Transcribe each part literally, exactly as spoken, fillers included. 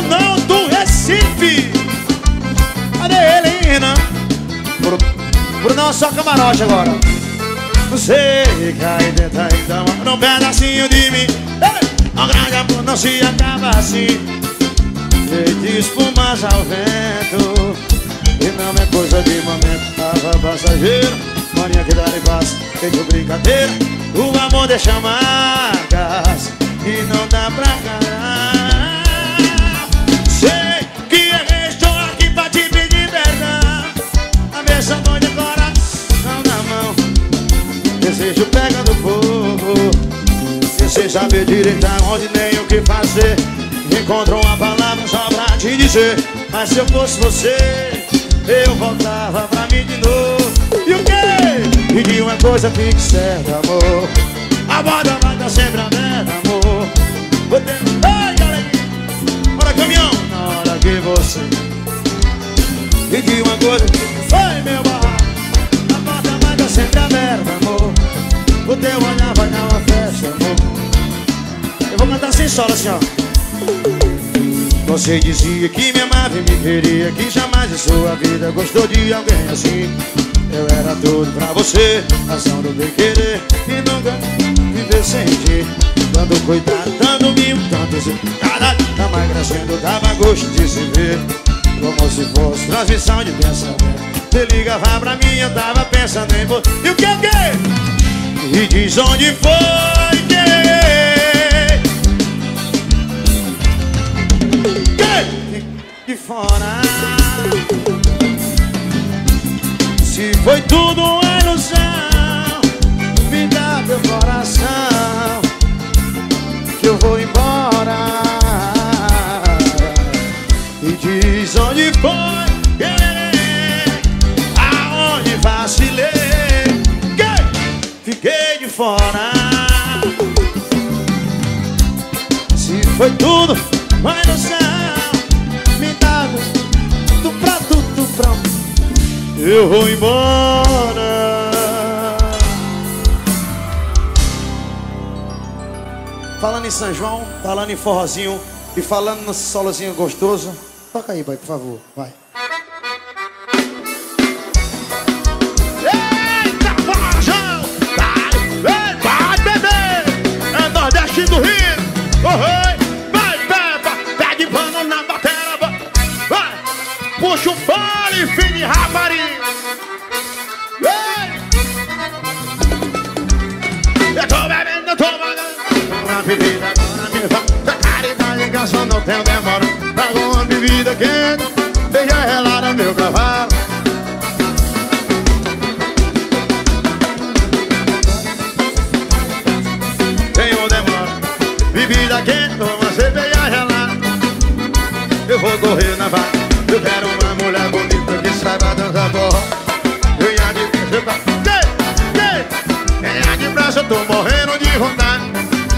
Brunão do Recife. Cadê ele, hein, Renan? Bru... Brunão é só camarote agora. Você cai dentro e toma num pedacinho de mim. Não grande amor não se acaba assim. Feito espumas ao vento, e não é coisa de momento. Tava passageiro, maninha que dá e passa. Tem que brincadeira, o amor deixa marcas e não dá pra encarar. Sei que errei, estou aqui pra te pedir perdão. A mesa doida, coração na mão. Desejo pega no fogo, e sem saber direito aonde nem o que fazer. Encontro uma palavra só pra te dizer, mas se eu fosse você, eu voltava pra mim de novo. E o quê? E de uma coisa fique certa, amor, a borda vai estar sempre aberta, amor. Vou ter... Ei, galera! Bora, caminhão! Na hora que você... E de uma coisa... Ei, meu barraco, a borda vai estar sempre aberta, amor. O teu olhar vai dar uma festa, amor. Eu vou cantar sem solo, assim, ó. Você dizia que me amava e me queria, que jamais em sua vida gostou de alguém assim. Eu era tudo pra você, razão do bem querer, e nunca viver sem ti. Dando cuidado, dando mimo, tanto se nada, tava crescendo, dava gosto de se ver. Como se fosse transmissão de pensamento, você ligava pra mim, eu tava pensando em você. E o que é o que? E diz onde foi que... De fora. Se foi tudo uma ilusão, me dá teu coração, que eu vou embora. E diz onde foi, aonde vacilei, que fiquei de fora. Se foi tudo uma ilusão, do prato, do prato, eu vou embora. Falando em São João, falando em forrozinho e falando no solozinho gostoso, toca aí, pai, por favor, vai. Eita, forrojão! Vai, vai, bebê! É Nordeste do Rio! Uhum. Puxa o fole, filho de rapariga. Eu tô bebendo, eu tô mandando uma bebida agora me vão. Da caridade que eu só não tenho demora. Trago uma bebida quente, deixa relar meu cavalo. Tenho demora, bebida quente, toma cerveja relar. Eu vou correr na vaca. Eu quero uma mulher bonita que saiba dançar forró. Venha de braço, venha de braço, eu tô morrendo de vontade.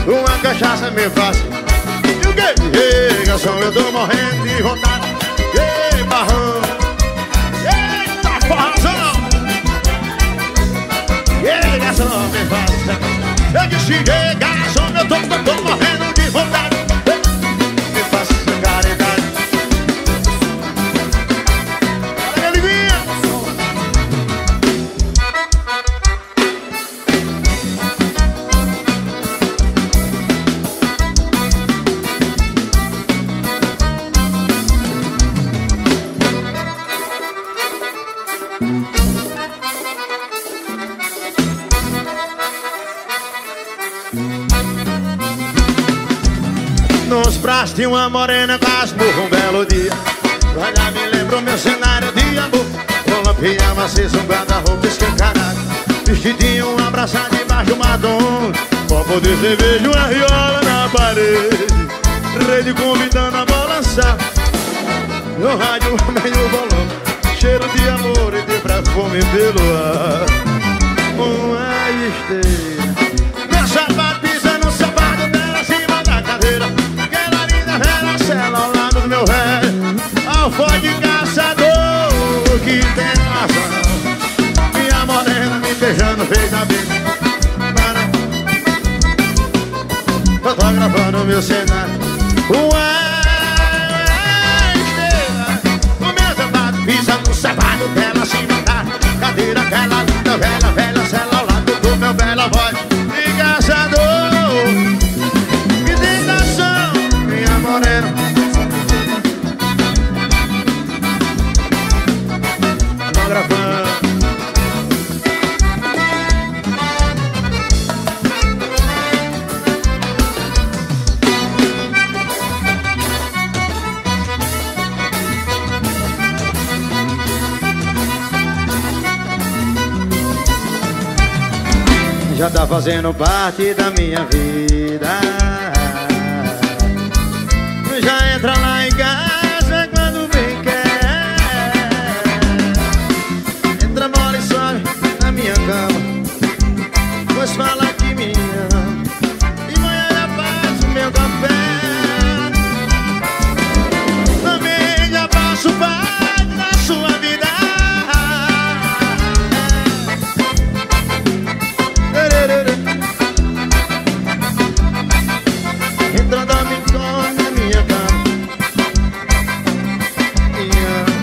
Uma cachaça me faz. E o que? Ei, garçom, eu tô morrendo de vontade. Ei, barrão. Eita, forrazão. Ei, garçom, me faz. Eu disse, ei, garçom, eu tô, tô, tô morrendo de vontade. Me faça essa caridade. De uma morena quase burra um belo dia. Olha, me lembro meu cenário de amor. Com lampião aceso, um guarda-roupa escancarado. Vestidinho, um abraçado debaixo de uma dona. Copo de cerveja, uma viola na parede. Rede convidando a balançar. No rádio, meio bolão. Cheiro de amor e de perfume pelo ar. Uma esteira. Meu sapato pisa no sapato dela, acima da cadeira. Era a célula do meu velho alfa de caçador que tem razão. Minha morena me beijando feita a bica. Fotografando meu cenário. Ué, já tá fazendo parte da minha vida. Já entra lá em casa quando bem quer. Entra, bola e sobe na minha cama, pois fala que me ama e manhã já passo meu café. Também já passo parte da sua vida. Entra, dorme, come na minha cama e ama,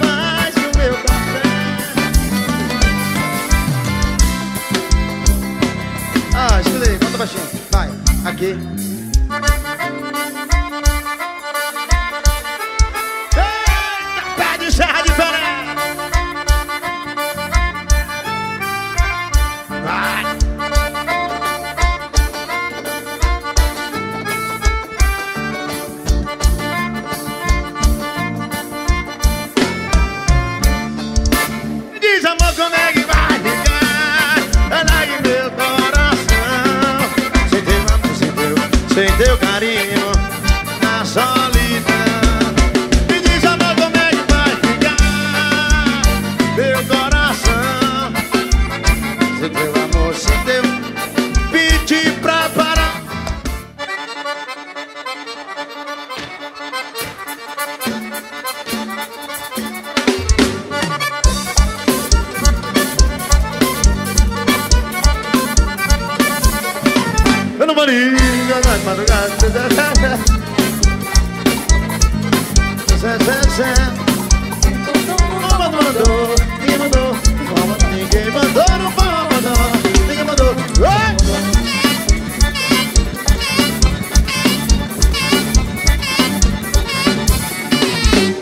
faz o meu café. Ah, escutei, volta baixinho, vai, aqui. Sem teu carinho na solidão, me diz, amor, como é que vai ficar meu coração? Se teu amor, se teu pedir pra parar. Eu não vou ir. Ninguém mandou, ninguém mandou, não mandou, ninguém mandou.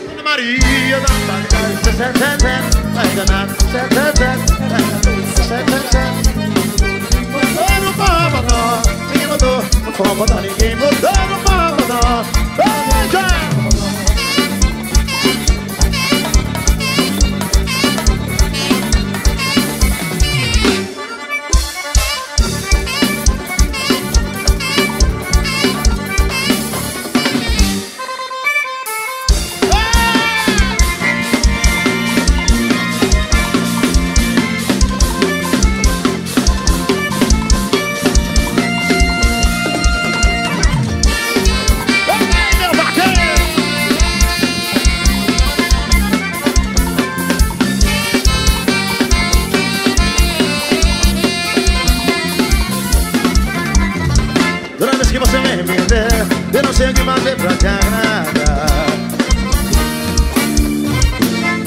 Ana Maria da Baga, vai danar, ninguém mandou, não mandou, ninguém mandou, não mandou. Eu não sei o que fazer pra te agradar.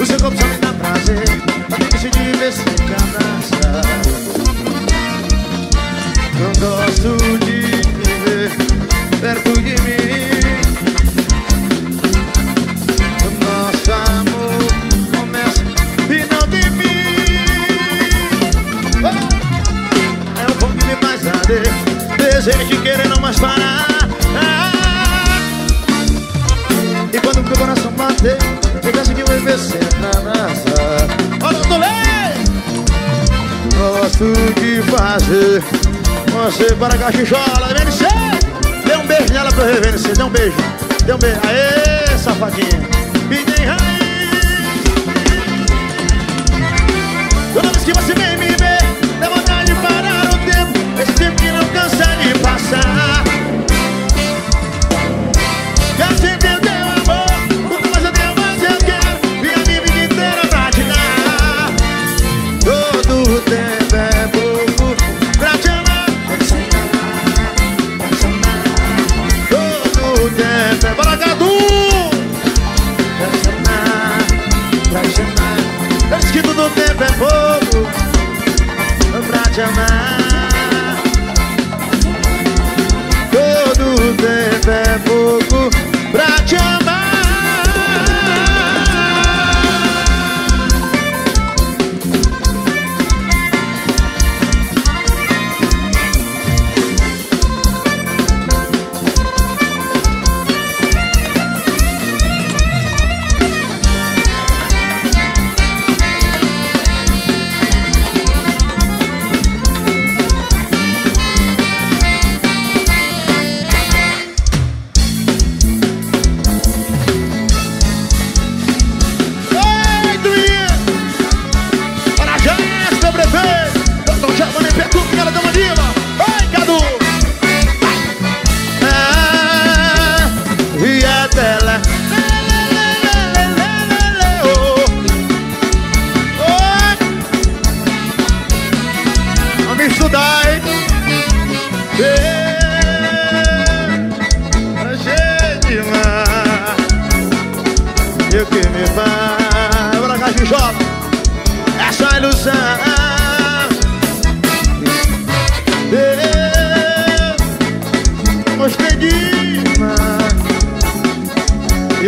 O seu corpo só me dá prazer, mas tem que se divertir e te abraçar. Não gosto de viver perto de mim. O nosso amor começa e não de mim. Oh! É o bom que me faz arder, desejo de querer não mais parar. E quando meu coração bater, pensa que o E V C entra na sala. Olha o Dolê! Gosto de fazer você para a cachichola. Dê um beijo nela pra eu reverecer. Dê um beijo, dê um beijo. Aê, safadinha. Me dê raiz. Toda vez que você vem me ver, dá vontade de parar o tempo. Esse tempo que não cansa de passar. Que todo tempo é pouco pra te amar.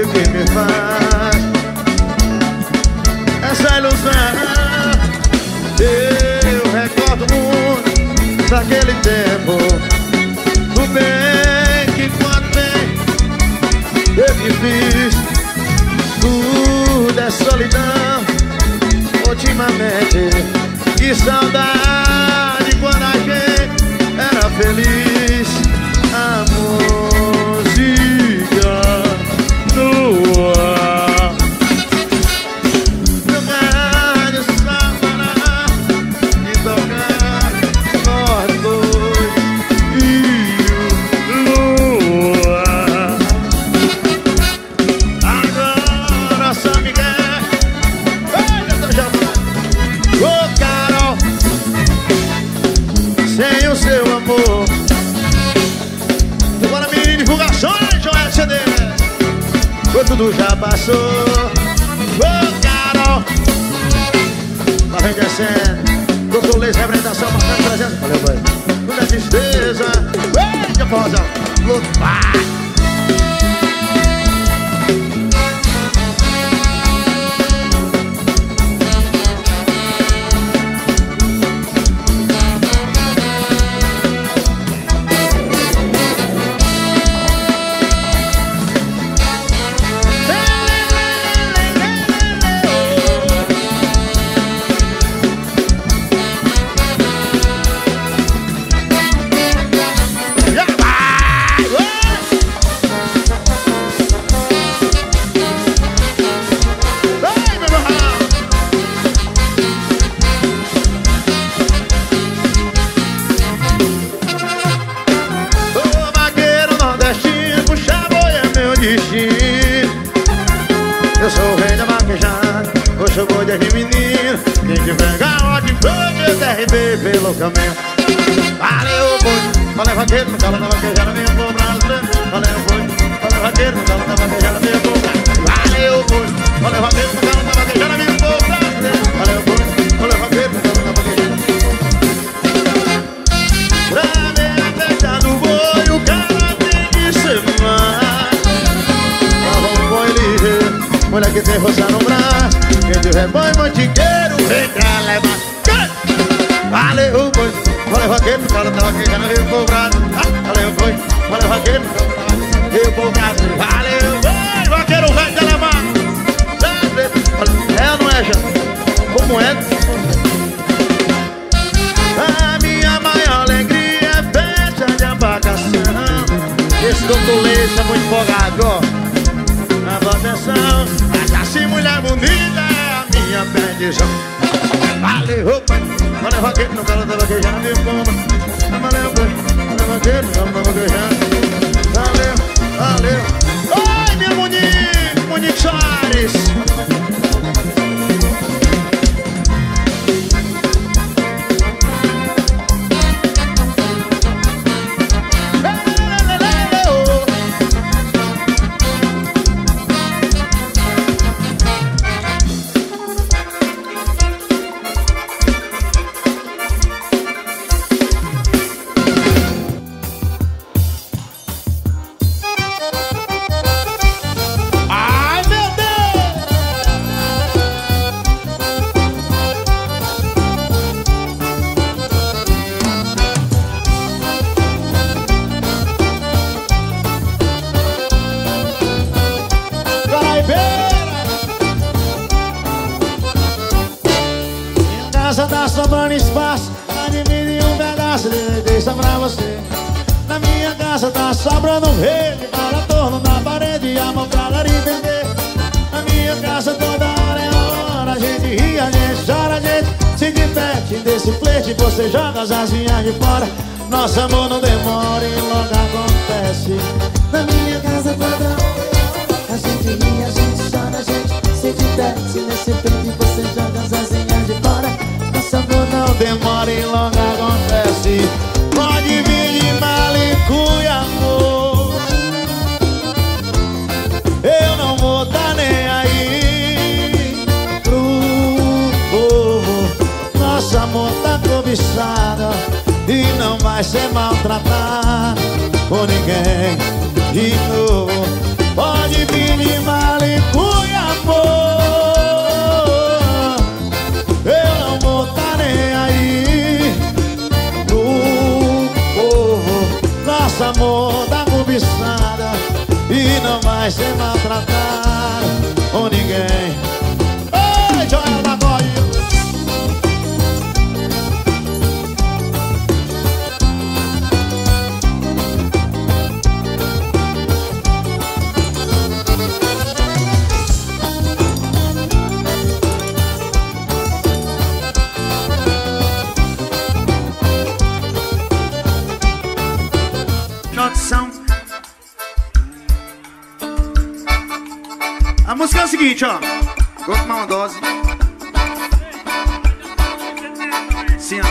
o que me faz essa ilusão. Eu recordo muito daquele tempo, do bem que quando bem eu me fiz. Tudo é solidão ultimamente. Que saudade quando a gente era feliz. Amor tudo já passou, oh Carol. Mas vem descendo, doutor Leis, representação, marcando presença. Valeu, pai. Tudo é tristeza, ei, que foda, lutar. Por ninguém de novo, pode vir demais. maltrataram ou ninguém. Ei, Joel da A música é o seguinte, ó. Vou tomar uma dose. Sim, ó.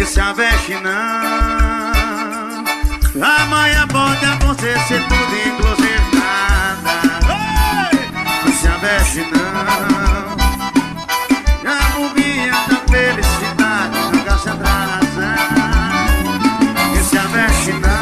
Esse aveste não. Amanhã pode acontecer tudo, inclusive nada. Esse aveste não. A bobinha da felicidade não gasta atrasar. Esse aveste não.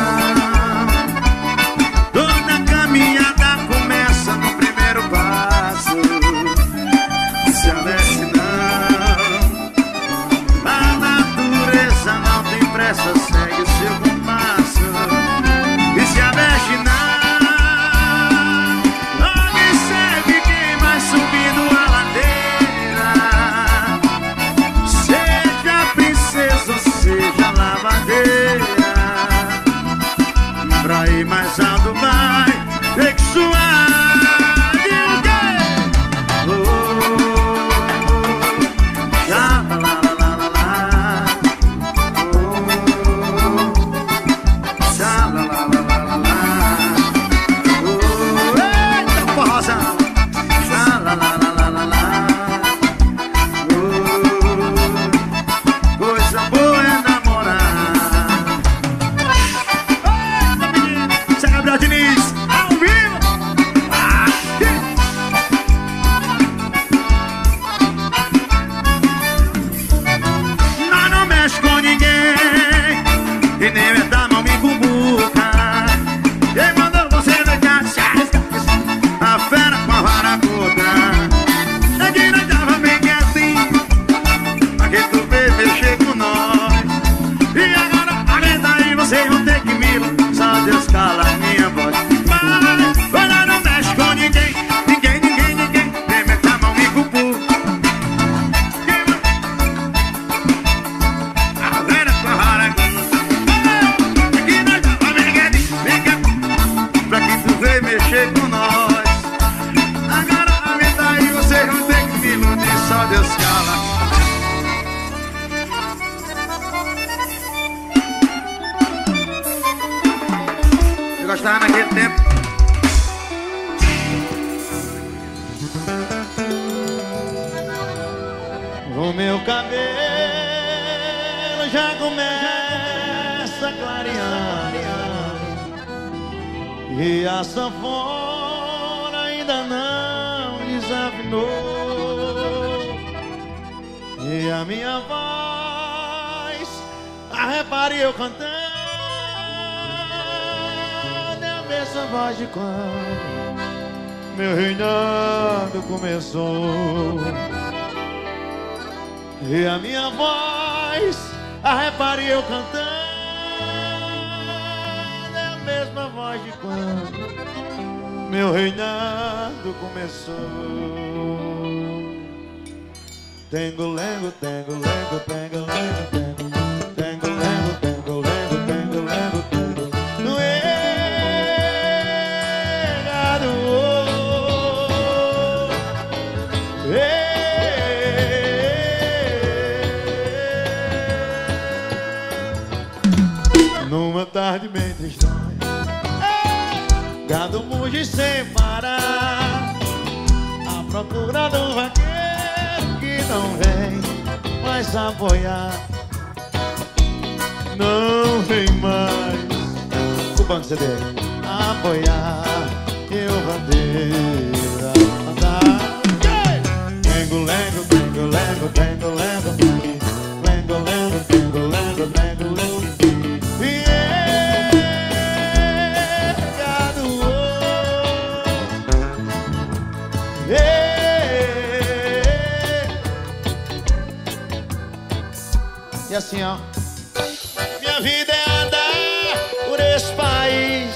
Minha vida é andar por esse país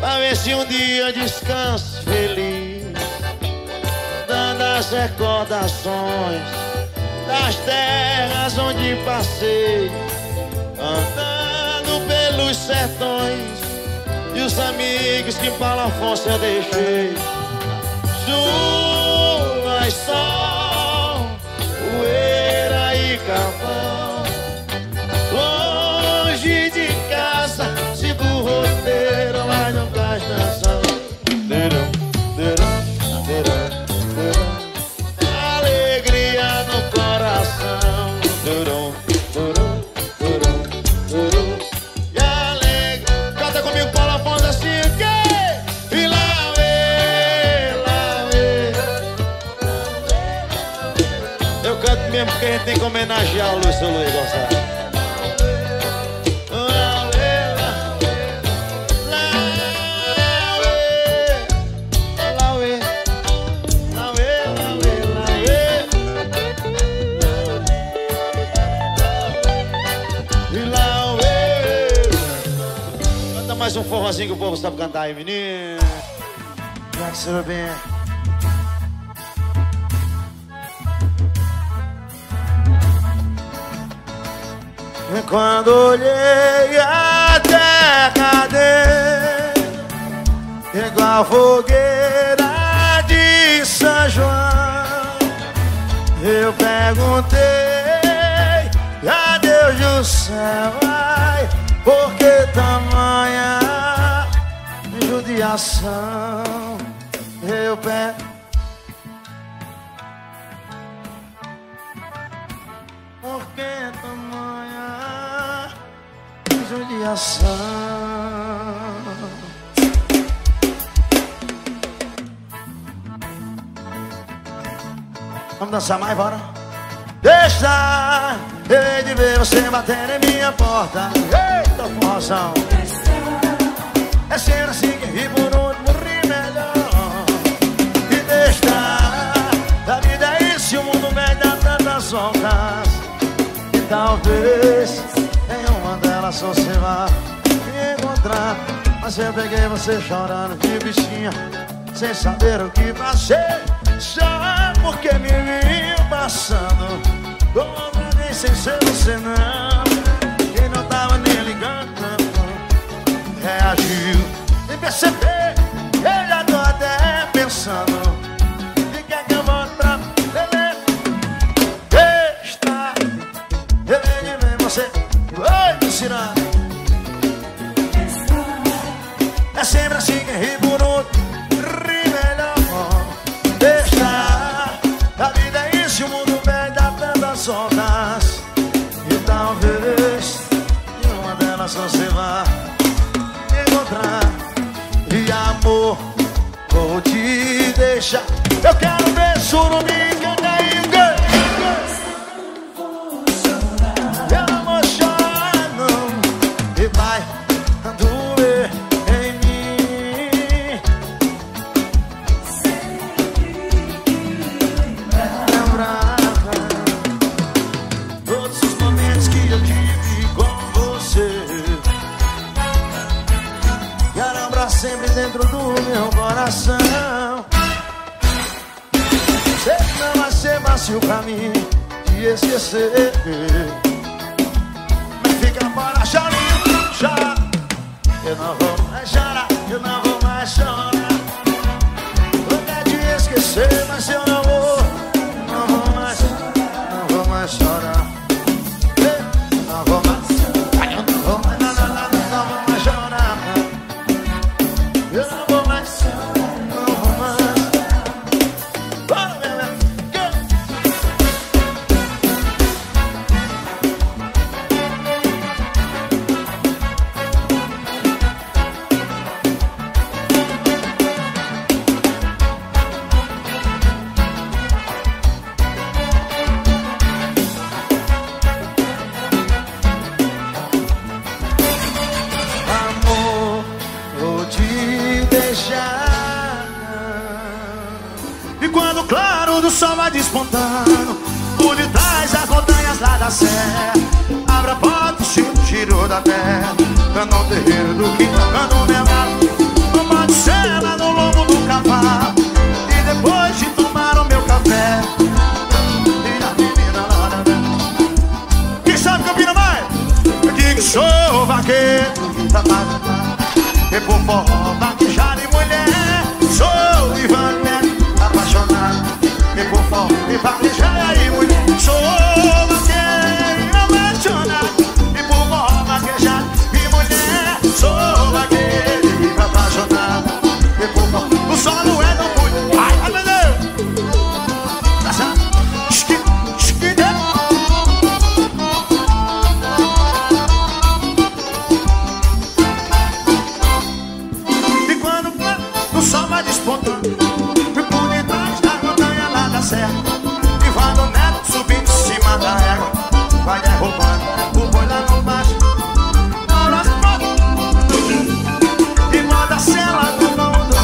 pra ver esse um dia descanse feliz, dando as recordações das terras onde passei, andando pelos sertões e os amigos que em Paulo Afonso eu deixei. Chuva e sol, poeira e carvão, longe de casa, sigo o roteiro, mas não traz canção. Terão, terão, terão, terão, alegria no coração. Terão, terão, terão, terão, e alegria. Canta comigo, Paulo Afonso, assim o quê? Mesmo porque a gente tem que homenagear o Luiz Luiz Gonçalves. Canta mais um forrozinho que o povo sabe cantar aí, menino. Já que você vai bem. Quando olhei a terra dele, igual fogueira de São João, eu perguntei a Deus do céu, ai, por que tamanha judiação? Eu perguntei. Por que tamanha judiação? Vamos dançar mais, bora? Deixa eu de ver você batendo em minha porta. Eita, forrozão! É ser assim que ri por último, ri melhor. E deixa da vida é isso, o mundo vai dar tantas ondas. Talvez em uma delas só você vá me encontrar, mas eu peguei você chorando de bichinha, sem saber o que passei, só porque me viu passando, como nem sem ser você não, que não tava nem ligando não. Reagiu e perceber, eu já tô até pensando de que é que eu vou pra é sempre assim que ri bonito, ri melhor. Deixa, a vida é isso, o mundo vai dar tantas ondas. E talvez em uma delas você vá me encontrar. E amor, vou te deixar. Eu quero ver surubim cantar e ganhar. Sempre dentro do meu coração. Sei que não vai ser fácil pra mim te esquecer, mas fica fora, chorinho, chora. Eu não vou mais chorar, eu não vou mais chorar. Vou até te esquecer, mas eu não vou. Não vou mais, não vou mais chorar. Não vou mais, não vou mais, não, não, não, não, não vou mais chorar. Eu não vou mais, não vou mais. Amor, vou te deixar. E quando o claro do sol vai despontando por detrás das montanhas lá da serra, abra a porta e tiro da terra, dando o terreiro do que ando nevado. ponta, e por detrás da montanha lá da serra, e vai no neto subindo em cima da égua, vai derrubando o boi lá no baixo. E manda a cela do mundo.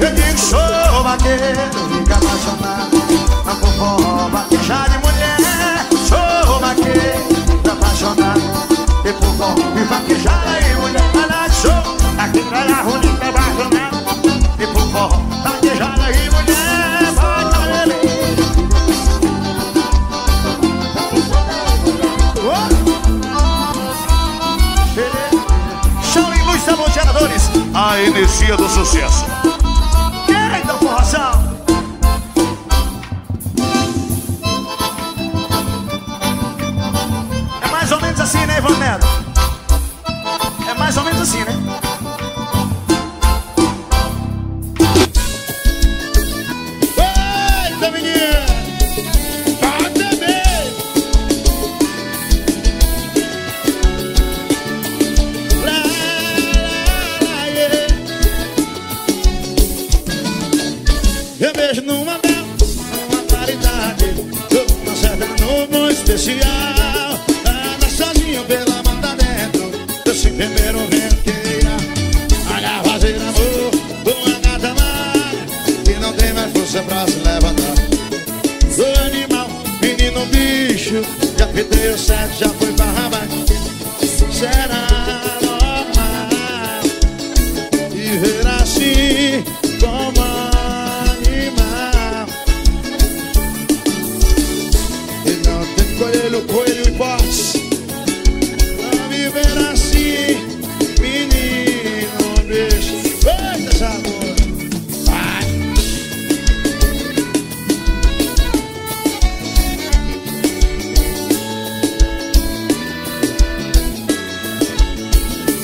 Eu digo, sou vaqueiro, fica apaixonado, mas por forró, vaquejada de mulher. Sou vaqueiro, fica apaixonado, e por forró, e vaquejada e mulher. Olha, sou aqui pra lá, roleta, barranel, e por forró, vaquejada e mulher. Vai, tarelê. A energia do sucesso. Querem dar forração? É mais ou menos assim, né, Ivanelo? É mais ou menos assim, né? Eita, menina! Bate bem! Lá! Eu vejo numa mel, numa claridade, jogo uma certa numa especial. Anda sozinho pela mata dentro, eu sem beber um venteira. Olha, fazer amor com a gata amada, que não tem mais força pra se levantar. Sou animal, menino bicho, já pitei o sete, já foi pra rabar. Será normal viver assim como a coelho, coelho e bote, pra viver assim, menino, bicho. Eita, sabor, vai.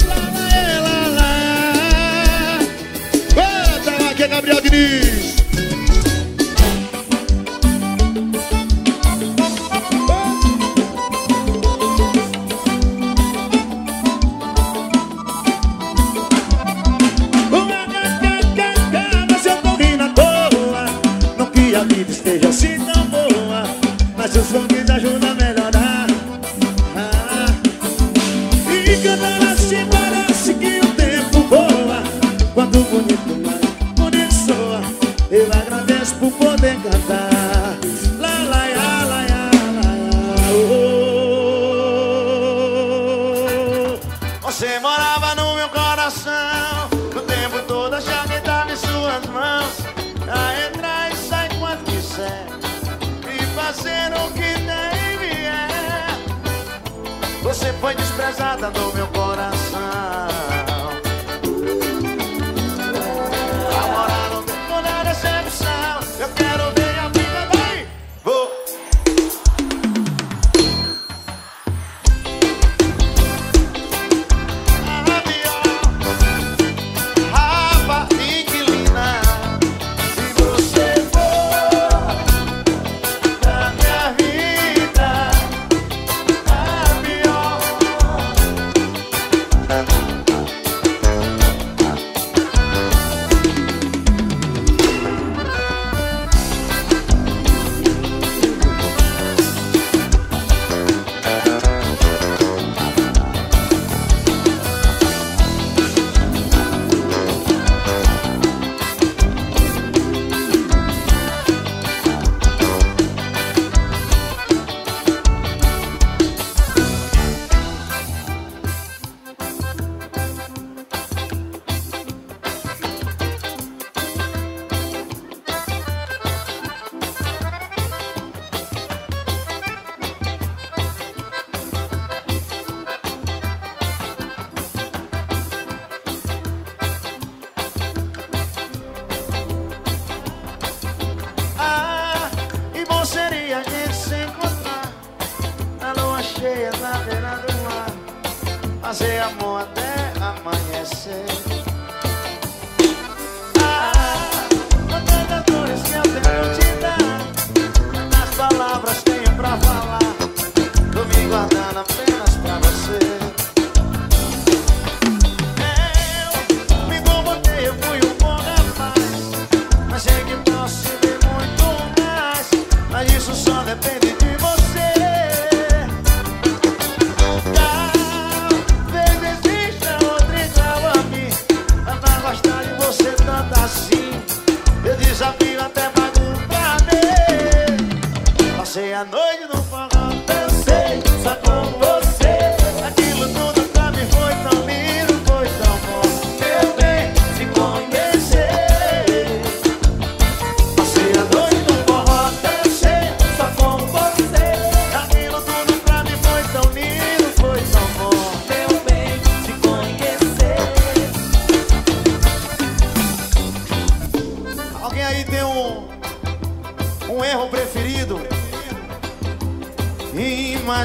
Lá, lá, lá, lá. Eita, lá, que é Gabriel Diniz. Palavras tenho pra falar, tô me guardando apenas pra você.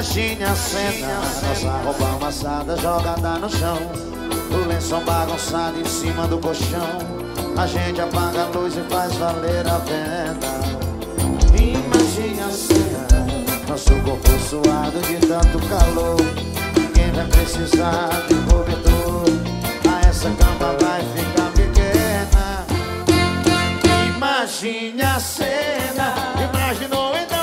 imagine a cena, nossa roupa amassada jogada no chão, o lençol bagunçado em cima do colchão. A gente apaga a luz e faz valer a pena. Imagine a cena, nosso corpo suado de tanto calor. Ninguém vai precisar de cobertor, a essa cama vai ficar pequena. Imagine a cena, imaginou então.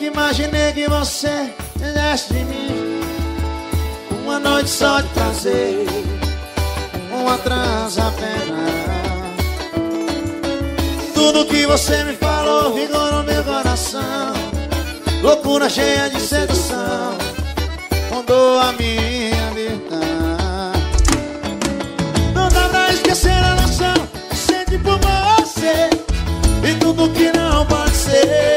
Imaginei que você fizesse de mim uma noite só de prazer, uma transa apenas. Tudo que você me falou ficou no meu coração, loucura cheia de sedução, rondou a minha vida. Não dá pra esquecer a noção que sente por você e tudo que não pode ser.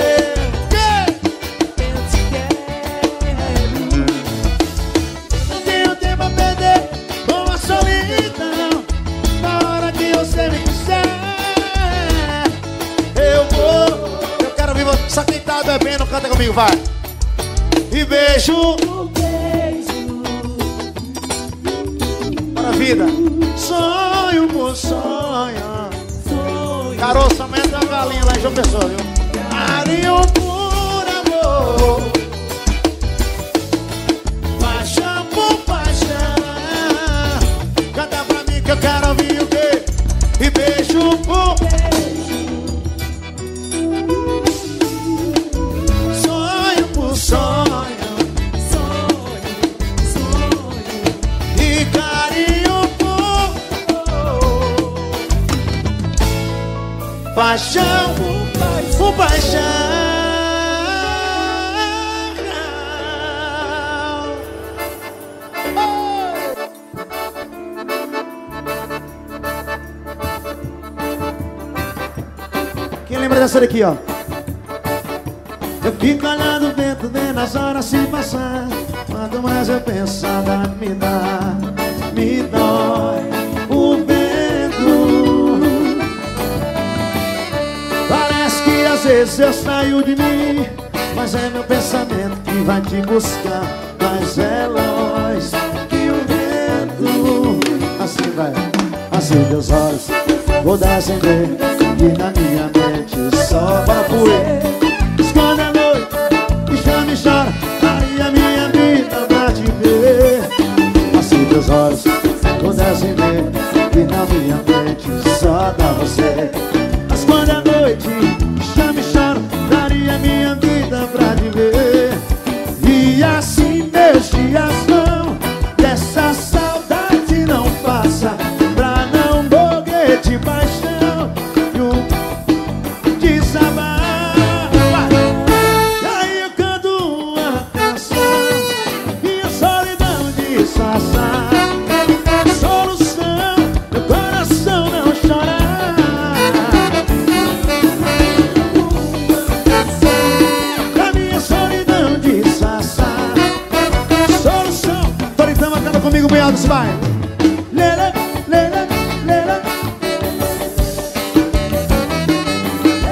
Só quem tá bebendo, canta comigo, vai. E beijo, um beijo. Para vida. Sonho por sonho, sonho. Caroço, amanhã tem uma galinha lá em João Pessoa, viu? Carinho por amor, paixão por paixão. Canta pra mim que eu quero ouvir o quê? E beijo por beijo. Paixão, o paixão. Quem lembra dessa daqui, ó? Eu fico olhando dentro de nas horas se passar. Quanto mais eu penso, me dá, me dói o vento. Às vezes eu saio de mim, mas é meu pensamento que vai te buscar. Mas é longe que o vento. Assim vai, assim teus olhos vou dar sem ver, e na minha mente só para fluir. Esconde a noite e já me chora, aí a minha vida pra te ver. Assim teus olhos vou dar sem ver, e na minha mente só pra você. Esconde a noite, minha vida pra te ver. E assim meus dias vão, dessa saudade não passa, pra não morrer de paixão e um desabar. E aí eu canto uma canção e a solidão disfarçar. Solução, meu coração não chorar. Comigo, punhado, se vai. Lele, lele, lele.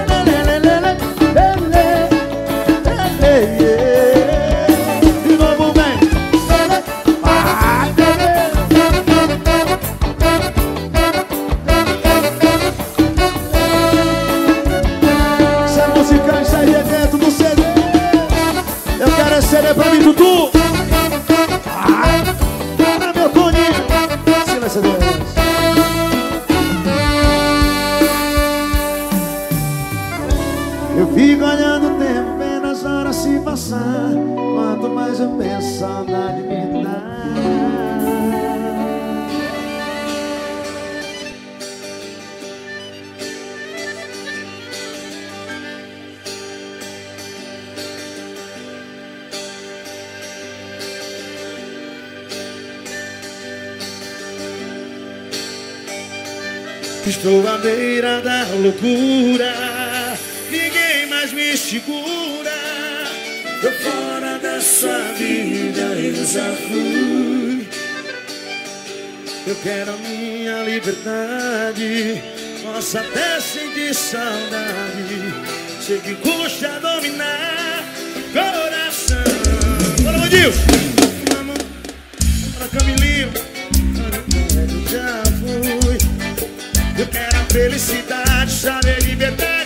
Lele, lele, lele, lele. De novo, vem. Lele, vai, lele. Essa música está aí dentro do C D. saudade me dá. Estou à beira da loucura, ninguém mais me segura. Tô fora dessa vida, eu já fui. Eu quero a minha liberdade, posso até sentir saudade, sei que custa dominar coração. Bora, Vandil! Mamão, bora, Camilinho, eu já fui. Eu quero a felicidade, saber liberdade.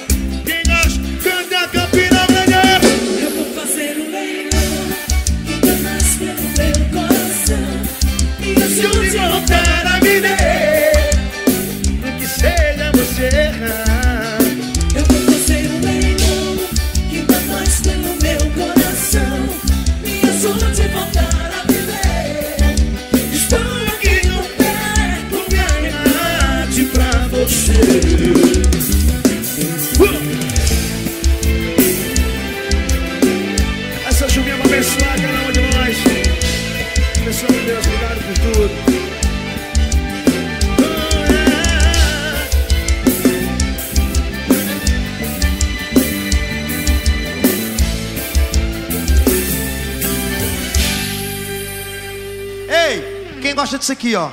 Gosta disso aqui, ó.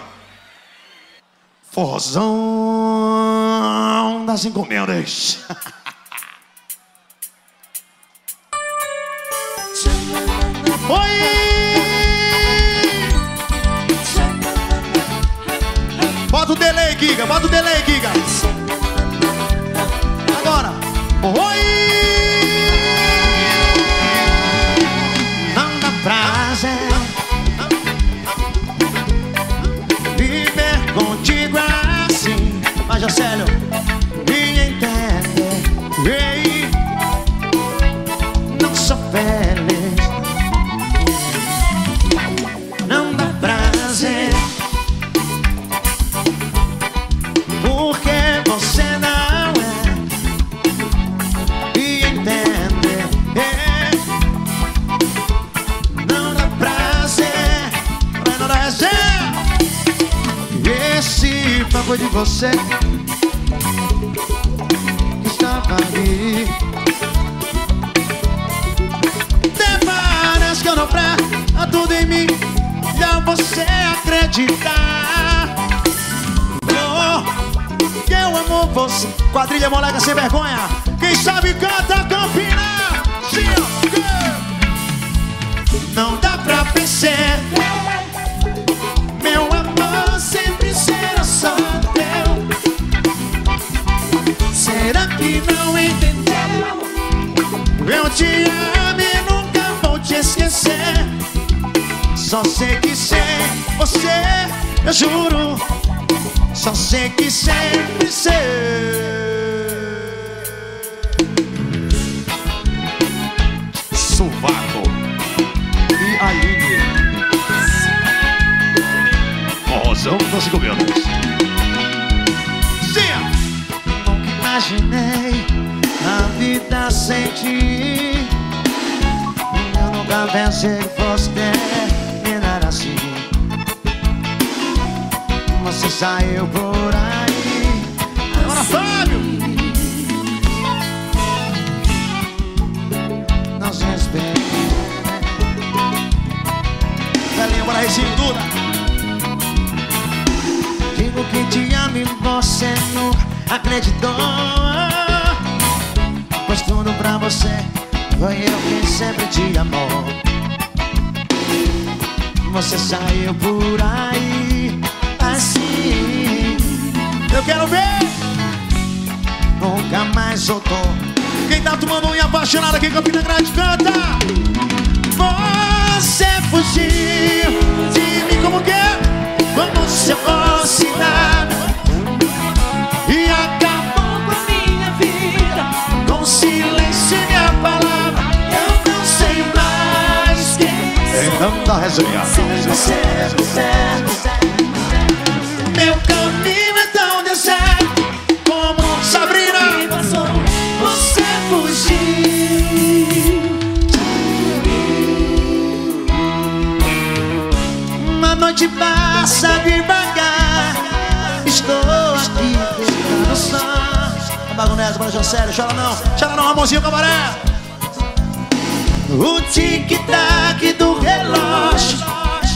Forrozão das encomendas. Oi! Bota o delay, Giga. Bota o delay, Giga. Agora. Oi! Não dá prazer. Mas, Jocélio, me entende, ei, não sou feliz. Não dá prazer, porque você não é, me entende, ei, não dá prazer, não dá prazer. Esse papo de você que estava ali, até parece que eu não presto tudo em mim. Não você acreditar, oh, que eu amo você. Quadrilha moleca sem vergonha, quem sabe canta Campina. Não dá pra pensar, meu amor sempre será só teu. Será que não entendeu? Eu te amo e nunca vou te esquecer. Só sei que sem você, eu juro, só sei que sempre sei. Sovaco e Aline. Não consigo ver. Sim. Nunca imaginei a vida sem ti. Eu nunca pensei que fosse terminar assim. Você saiu por aí. Agora, Fábio! Não se espere. Galinha, bora rescinduda. Digo que te amo e você não acreditou, pois tudo pra você foi eu que sempre te amou. Você saiu por aí assim. Eu quero ver. Nunca mais soltou. Quem tá tomando um apaixonado aqui em Campina Grande canta. Você fugiu de mim como que? Como se eu fosse nada, e acabou com a minha vida, com silêncio e minha palavra. Eu não sei mais quem sou. resenha. Meu caminho é tão deserto como Sabrina. Você fugiu. Uma noite passa devagar. Estou aqui tentando só. Bagunesa, bora já sério, chora não. Chora não, Ramonzinho Cabaré. O tic-tac do relógio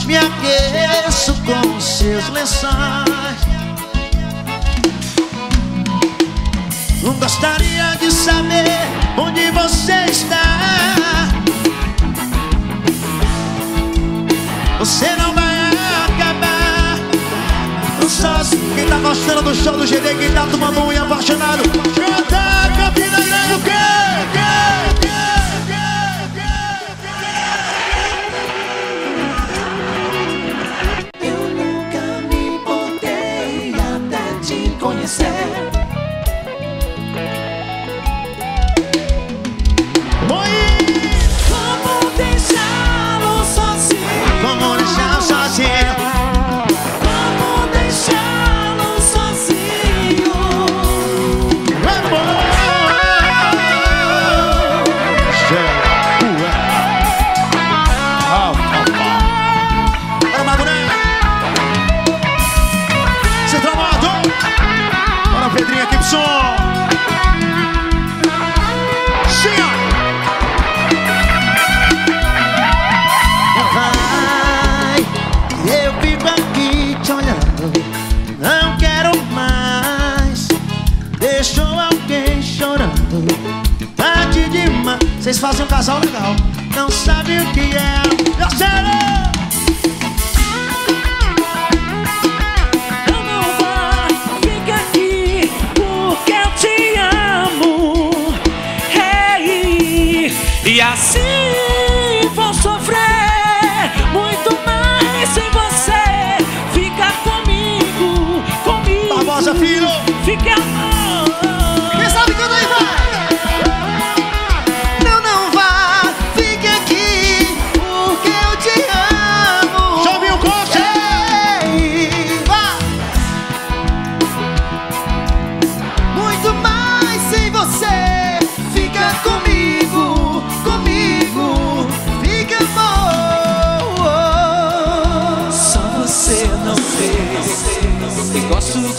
me aqueço com seus lençóis. Gostaria de saber onde você está. Você não vai acabar sozinho. Quem tá gostando do show do G D, quem tá tomando um e apaixonado, canta Campina Grande, o quê? Vocês fazem um casal legal, não sabe o que é. Eu sei. Eu não vou, fica aqui, porque eu te amo. Hey, e assim vou sofrer muito mais sem você. Fica comigo, comigo. Barbosa, filho. Fica amor. Quem sabe que eu não ia?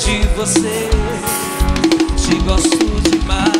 De você, te gosto demais.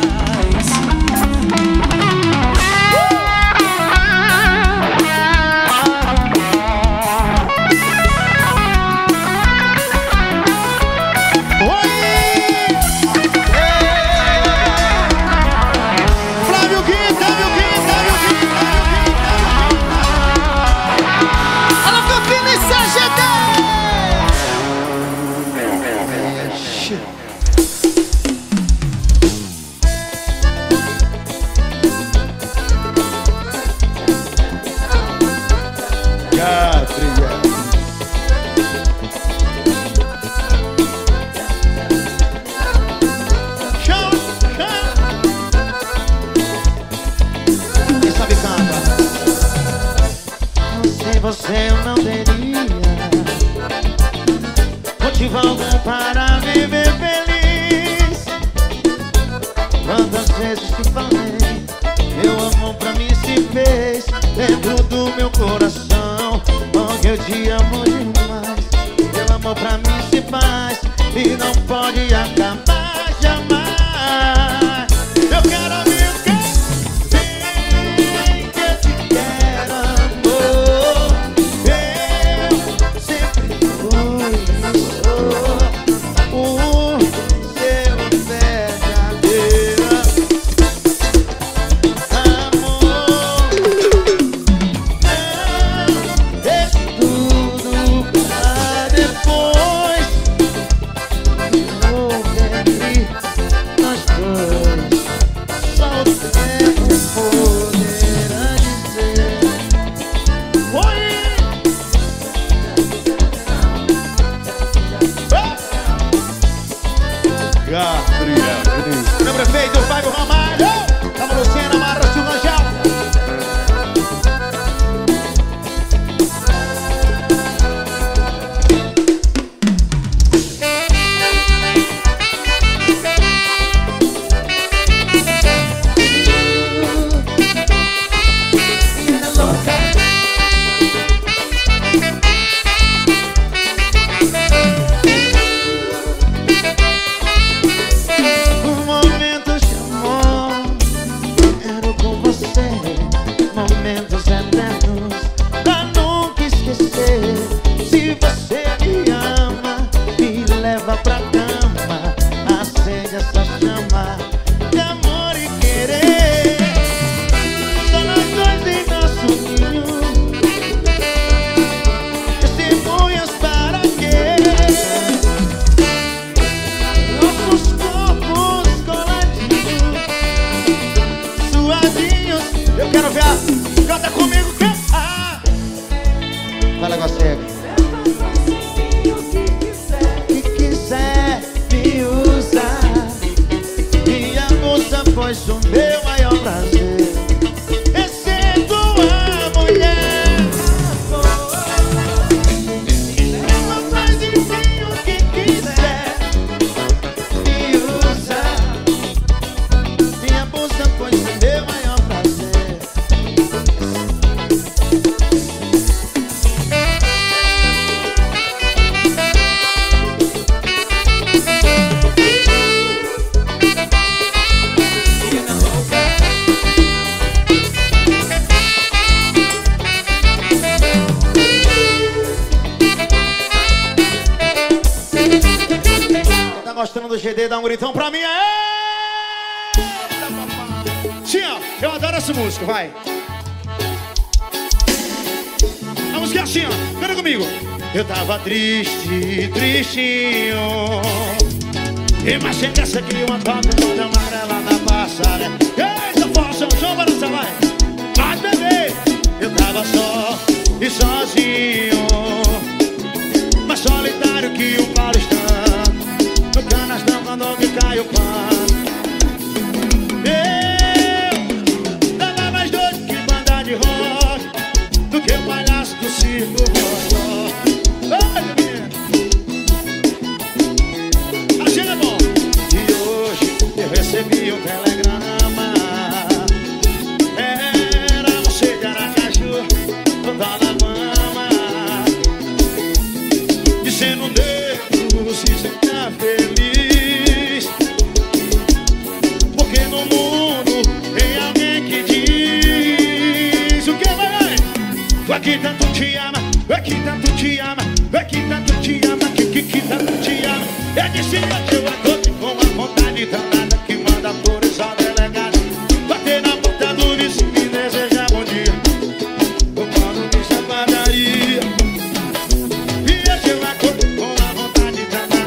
pega cego. Que quiser me usar, minha moça, pois o meu maior prazer é ser tua mulher. Ela faz de mim o que quiser, me usar, minha moça, pois o meu maior. Gostando do G D, dá um gritão pra mim, aê! Tia, eu adoro essa música, vai! A música é assim, ó, canta comigo! Eu tava triste, tristinho, imagina essa aqui, uma toca toda amarela na passarela. Eita, porra, São João, balança, vai! Mas, bebê, eu tava só e sozinho, mais solitário que o Paulistão. No canastão quando me cai o pano, eu tava mais doido que banda de rock, do que o palhaço do circo Roró. A gente é bom. E hoje eu recebi um telegrama, era você de Aracaju, toda a mama, dizendo nego, se você feliz, porque no mundo tem alguém que diz o que vai. Tu aqui tanto te ama, tu aqui tanto te ama, tu aqui tanto te ama, que que que tanto te ama. Eu disse bateu a doce com a vontade danada que manda por essa delegada, bater na porta do vizinho e desejar bom dia. Eu falo nisso na padaria e eu te acordo com a vontade danada.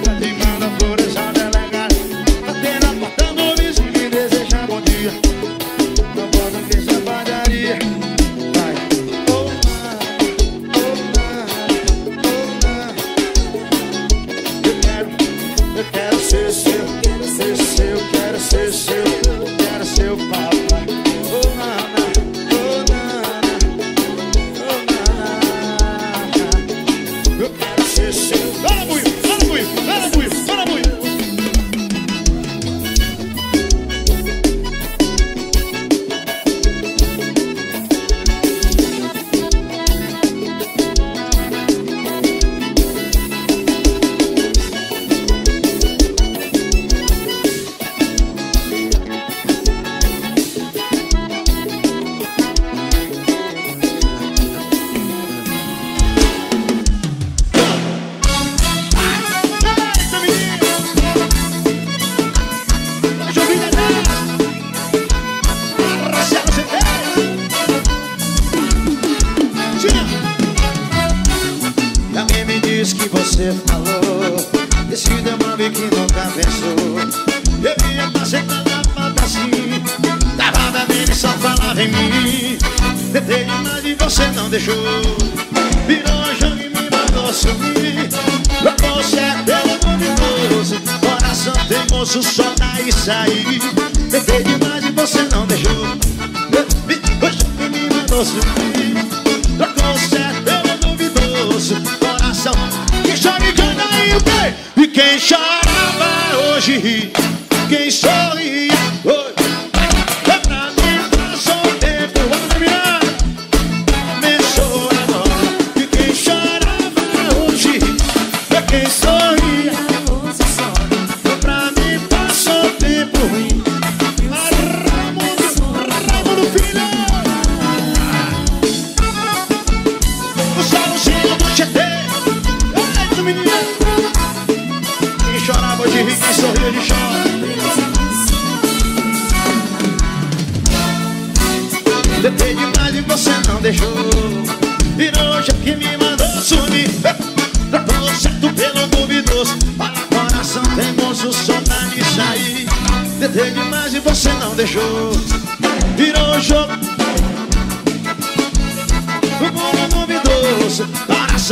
Coração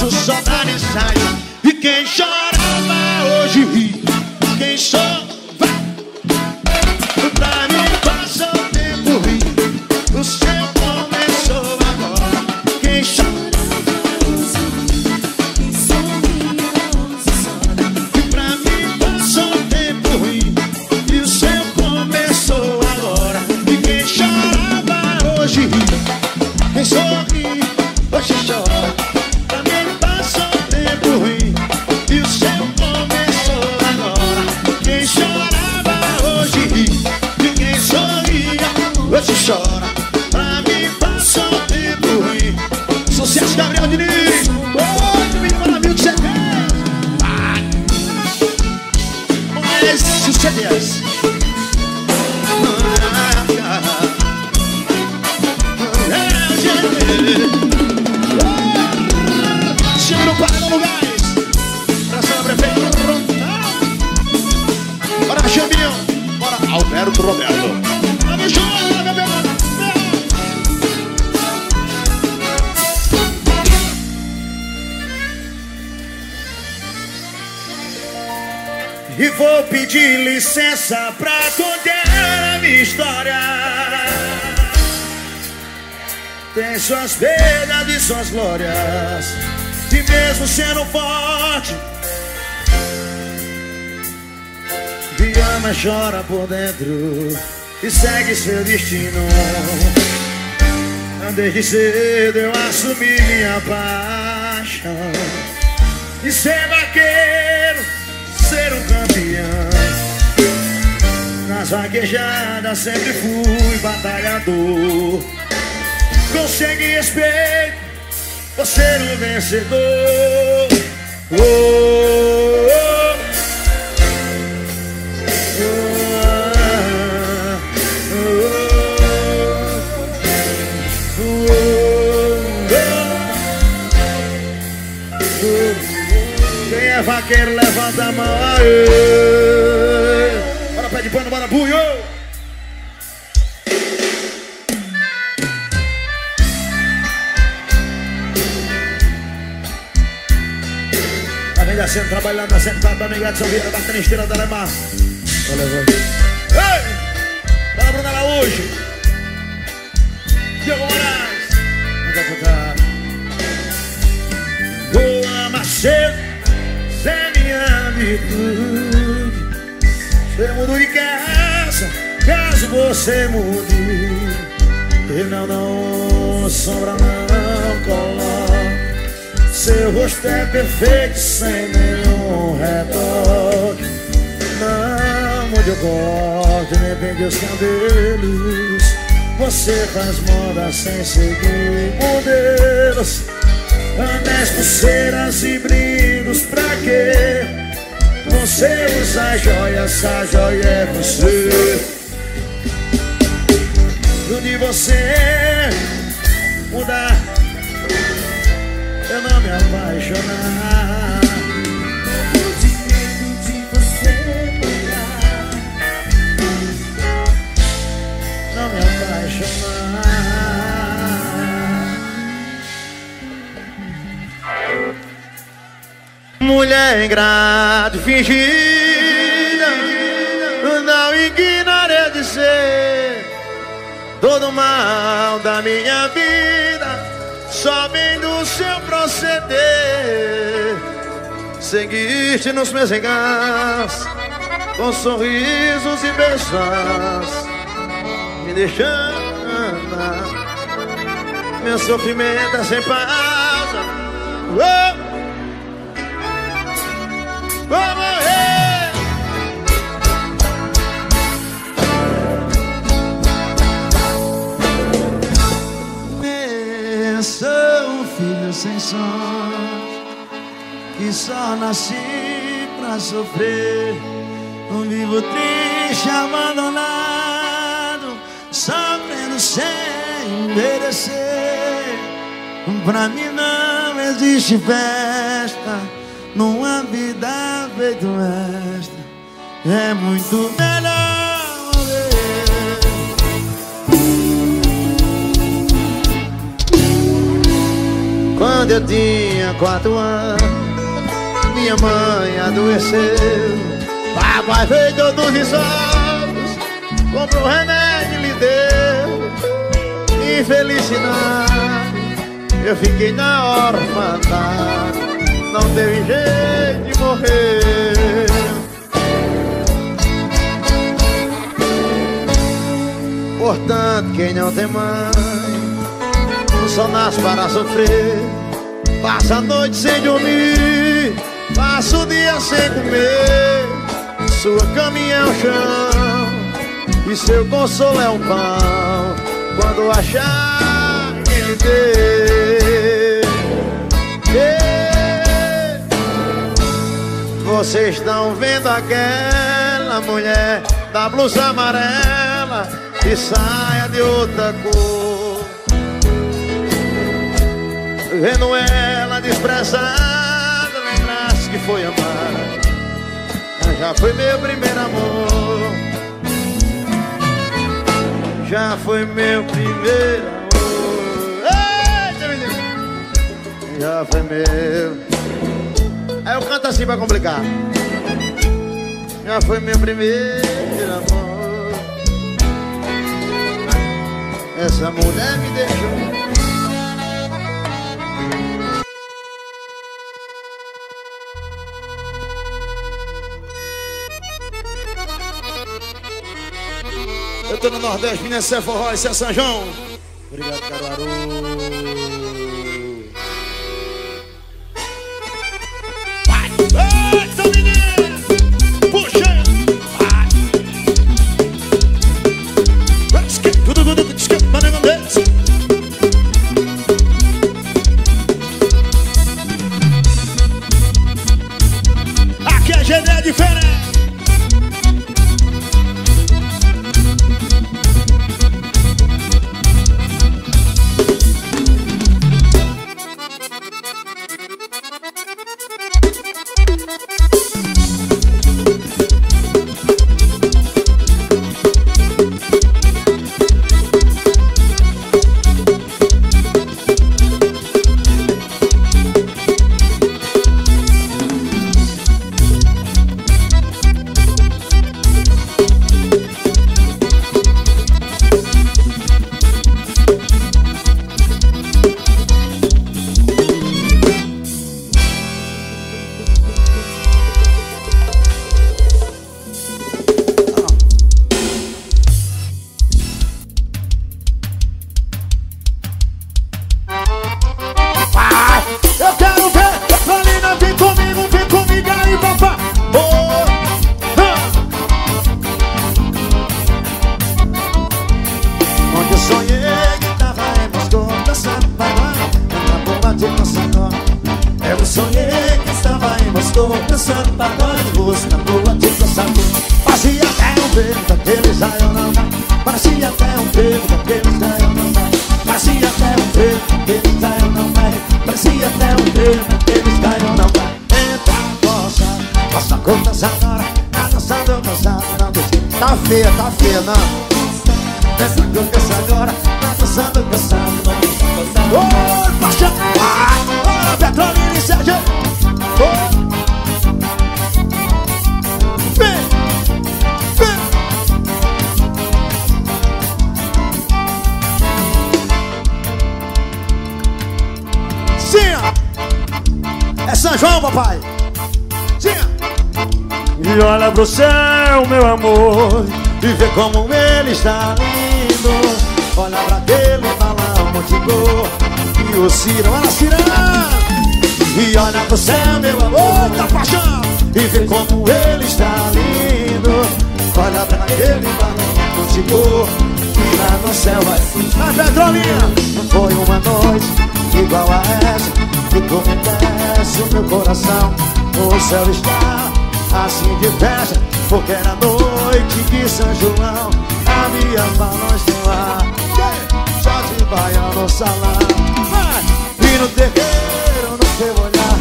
faço só dar ensaio. E quem chorava hoje ri. Quem chova pra mim passa o tempo rir. O seu começou agora. Quem chorava e pra mim passa o tempo rir. E o seu começou agora. E quem chorava hoje ri. Quem sorri hoje chora. Hoje chora, pra mim passa o tempo ruim. Sucesso, Gabriel Diniz. Hoje me fala mil que você quer. Com esses C Ds. Chega no Pará, lugares. Praça da Prefeitura Frontal. Bora, Chaminho. Bora, Alberto Roberto. E vou pedir licença pra contar a minha história. Tem suas perdas e suas glórias. E mesmo sendo forte, me ama, chora por dentro e segue seu destino. Desde cedo eu assumi minha paixão e ser vaqueiro. Ser um campeão. Nas vaquejadas sempre fui batalhador. Consegui respeito por ser um vencedor. Oh, oh, oh, oh, oh, oh, oh. Quem é vaqueiro, levanta a mão. Aê. Bora, pé de pano, bora, buio. Tá vendo assim, trabalhando, assentado, pra migrar de São Vieira, batendo esteira da Alemar. Valeu, valeu. Ei! Bora, Bruna Araújo. Diogo Moraes. Vamos apontar. Boa, Macedo. É minha virtude. Eu mudo de casa caso você mude. E não, não, sombra não cola. Seu rosto é perfeito sem nenhum retoque. Não mude o corte, nem prende os cabelos. Você faz moda sem seguir modelos. Anéis, pulseiras e brindos, pra quê? Você usa a joia, essa joia é você. Tudo de você mudar, eu não me apaixonar. Tudo de medo de você mudar, não me apaixonar. Mulher ingrata, fingida, não ignorei dizer todo mal da minha vida, só vem do seu proceder. Seguiste nos meus enganos, com sorrisos e beijos, me deixando andar. Meu sofrimento é sem pausa. Oh! Vou morrer. Eu sou um filho sem sorte que só nasci pra sofrer. Um vivo triste, abandonado, sofrendo sem merecer. Pra mim não existe festa numa vida feito esta. É muito melhor ver Quando eu tinha quatro anos, minha mãe adoeceu. Papai veio todos os ovos, comprou remédio e lhe deu. Infelicidade, eu fiquei na orfandade, não teve jeito de morrer. Portanto, quem não tem mãe só nasce para sofrer. Passa a noite sem dormir, passa o dia sem comer. Sua cama é o chão e seu consolo é o pão, quando achar que lhe dê. Vocês estão vendo aquela mulher da blusa amarela e saia de outra cor, vendo ela desprezada, lembrar-se que foi amada. Já foi meu primeiro amor, já foi meu primeiro amor, já foi meu. Aí eu canto assim pra complicar. Já foi meu primeiro amor, essa mulher me deixou. Eu tô no Nordeste, minha é forró, esse é São João. Obrigado, Caruaru. Pro céu, meu amor, e vê como ele está lindo. Olha pra dele, tá lá um monte de cor, e o Cirão, olha a Cirão. E olha pro céu, meu amor, tá paixão, e vê como ele está lindo. Olha pra dele, tá lá um monte de cor, e lá no céu vai. A Petrolinha! Foi uma noite igual a essa, que comece o meu coração. O céu está assim de festa, porque era noite de São João. Havia balões no ar, só de baiano no salão. E no terreiro, no teu olhar,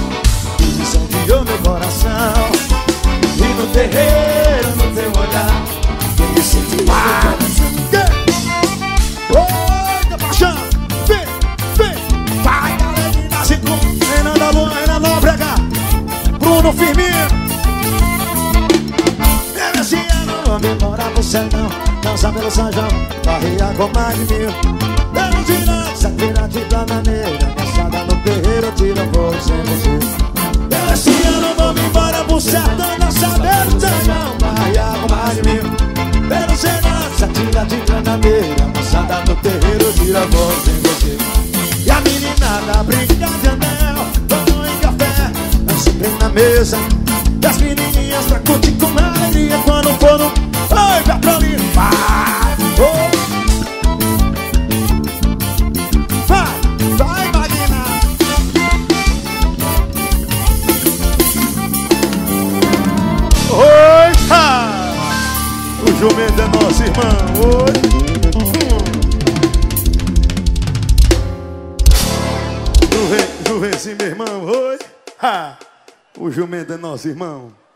incendiou meu coração. E no terreiro, no teu olhar, incendiou meu coração. Oi, da paixão, vem, vem, vai, galera, nasce Bruno Firmino. Não vem embora você não, dança pelo São João, barreira com mais de mil. Pelo tirante, se atira de bananeira, passada no terreiro, tira você você. Pelo esse ano, não vem embora você não, dança pelo São João, barreira com mais de mil. Pelo tirante, se atira de bananeira, passada no terreiro, tira você você. E a meninada brinca de anel, pão e café, dança bem na mesa. E as menininhas pra curtir com alegria quando for no... Ai, vai pra mim, vai, oh. Vai, vai, Magna. Oi, ha. O jumento é nosso irmão, oi. Juvenci, meu irmão, oi, ha. O jumento é nosso irmão.